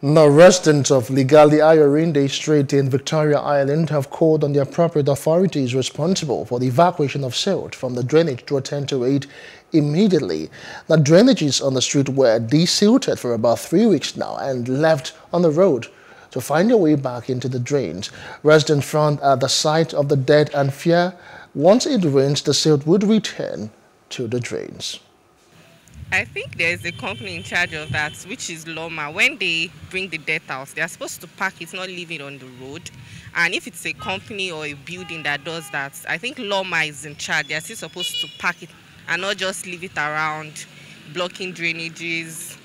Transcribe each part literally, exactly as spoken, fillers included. The residents of Ligali Ayorinde Street in Victoria Island have called on the appropriate authorities responsible for the evacuation of silt from the drainage to attend to it immediately. The drainages on the street were desilted for about three weeks now and left on the road to find their way back into the drains. Residents frowned at the sight of the dead and fear once it rains, the silt would return to the drains. I think there is a company in charge of that, which is Loma. When they bring the dead out, they are supposed to park it, not leave it on the road. And if it's a company or a building that does that, I think Loma is in charge. They are still supposed to park it and not just leave it around, blocking drainages,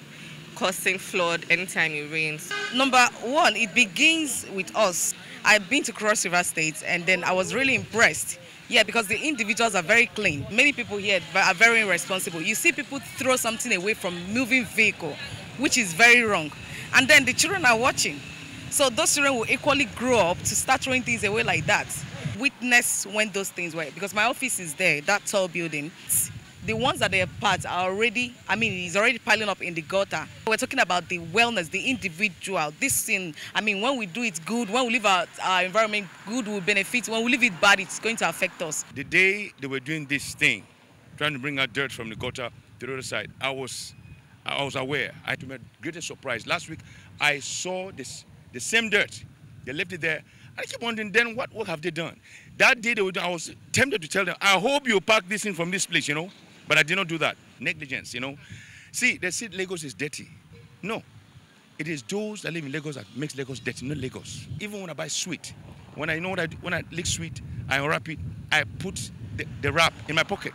causing flood anytime it rains. Number one, it begins with us. I've been to Cross River State, and then I was really impressed. Yeah, because the individuals are very clean. Many people here are very irresponsible. You see people throw something away from moving vehicle, which is very wrong. And then the children are watching. So those children will equally grow up to start throwing things away like that. Witness when those things were, because my office is there, that tall building. The ones that they are part are already, I mean, it's already piling up in the gutter. We're talking about the wellness, the individual, this thing. I mean, when we do it good, when we leave our, our environment good, we'll benefit. When we leave it bad, it's going to affect us. The day they were doing this thing, trying to bring out dirt from the gutter to the other side, I was, I was aware. I had my greatest surprise. Last week, I saw this, the same dirt. They left it there. I keep wondering, then what, what have they done? That day, they were, I was tempted to tell them, I hope you pack this in from this place, you know. But I did not do that. Negligence, you know. See, they said Lagos is dirty. No. It is those that live in Lagos that makes Lagos dirty, not Lagos. Even when I buy sweet, when I know what I do, when I lick sweet, I unwrap it, I put the, the wrap in my pocket.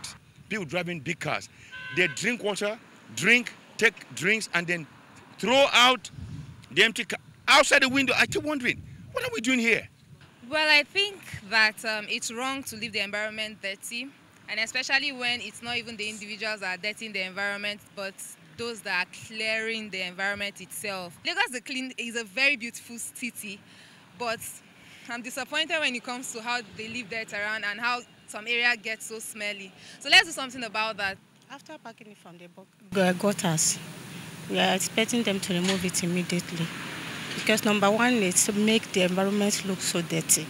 People driving big cars, they drink water, drink, take drinks, and then throw out the empty car outside the window. I keep wondering, what are we doing here? Well, I think that um, it's wrong to leave the environment dirty. And especially when it's not even the individuals that are dirtying the environment, but those that are clearing the environment itself. Lagos is a, clean, is a very beautiful city, but I'm disappointed when it comes to how they leave dirt around and how some area gets so smelly. So let's do something about that. After packing it from the gutters, we are expecting them to remove it immediately. Because number one, it's make the environment look so dirty.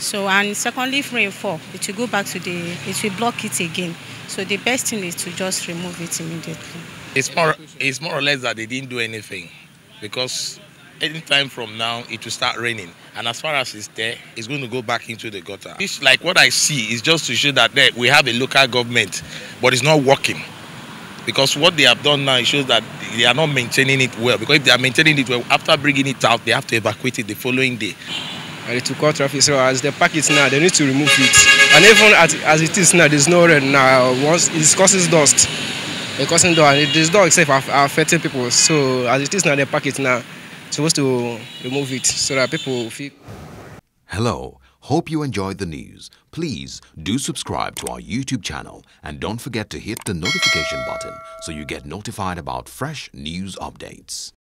So, and secondly, if rain falls, it will go back to the, it will block it again. So the best thing is to just remove it immediately. It's more, it's more or less that they didn't do anything, because any time from now, it will start raining. And as far as it's there, it's going to go back into the gutter. It's like what I see is just to show that there, we have a local government, but it's not working. Because what they have done now, it shows that they are not maintaining it well. Because if they are maintaining it well, after bringing it out, they have to evacuate it the following day. And it will cut traffic. So as they pack it now, they need to remove it. And even at, as it is now, there's no rain now. Once it causes dust, it causes dust, and this dust itself are affecting people. So as it is now, they pack it now. Supposed to remove it so that people feel. Hello. Hope you enjoyed the news. Please do subscribe to our YouTube channel and don't forget to hit the notification button so you get notified about fresh news updates.